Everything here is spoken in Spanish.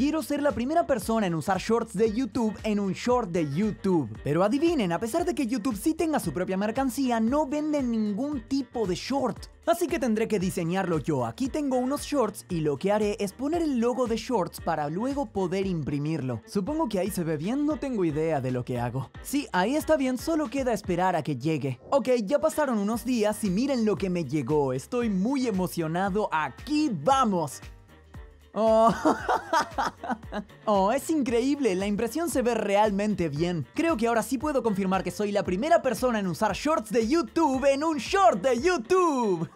Quiero ser la primera persona en usar shorts de YouTube en un short de YouTube. Pero adivinen, a pesar de que YouTube sí tenga su propia mercancía, no venden ningún tipo de short. Así que tendré que diseñarlo yo. Aquí tengo unos shorts y lo que haré es poner el logo de shorts para luego poder imprimirlo. Supongo que ahí se ve bien, no tengo idea de lo que hago. Sí, ahí está bien, solo queda esperar a que llegue. Ok, ya pasaron unos días y miren lo que me llegó. Estoy muy emocionado. ¡Aquí vamos! Oh. Oh, es increíble, la impresión se ve realmente bien. Creo que ahora sí puedo confirmar que soy la primera persona en usar shorts de YouTube en un short de YouTube.